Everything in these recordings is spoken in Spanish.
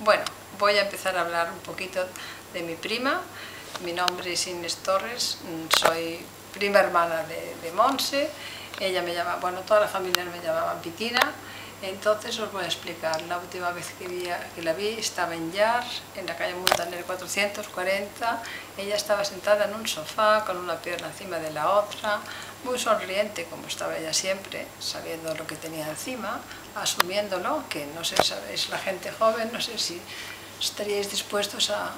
Bueno, voy a empezar a hablar un poquito de mi prima. Mi nombre es Inés Torres, soy prima hermana de Montse. Ella me llama, bueno, toda la familia me llamaba Pitina. Entonces os voy a explicar, la última vez que la vi estaba en Llar, en la calle Muntaner 440, ella estaba sentada en un sofá con una pierna encima de la otra, muy sonriente como estaba ella siempre, sabiendo lo que tenía encima, asumiéndolo, que no sé, sabéis, la gente joven, no sé si estaríais dispuestos a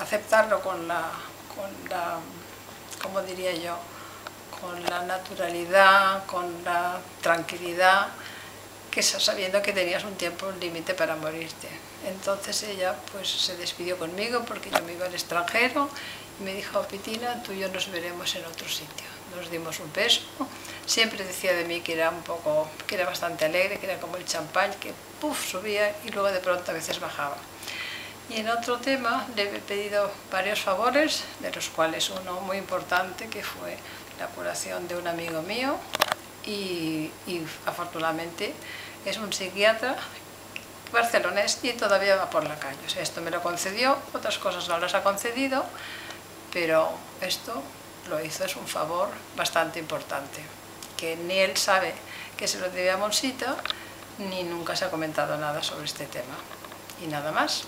aceptarlo con la, ¿cómo diría yo?, con la naturalidad, con la tranquilidad, que sabiendo que tenías un tiempo, un límite para morirte. Entonces ella pues se despidió conmigo porque yo me iba al extranjero y me dijo, Pitina, tú y yo nos veremos en otro sitio. Nos dimos un beso, siempre decía de mí que era bastante alegre, que era como el champán, que puff, subía y luego de pronto a veces bajaba. Y en otro tema le he pedido varios favores, de los cuales uno muy importante que fue la curación de un amigo mío, y afortunadamente es un psiquiatra barcelonés y todavía va por la calle. O sea, esto me lo concedió, otras cosas no las ha concedido, pero esto lo hizo, es un favor bastante importante, que ni él sabe que se lo debía a Monsita, ni nunca se ha comentado nada sobre este tema. Y nada más.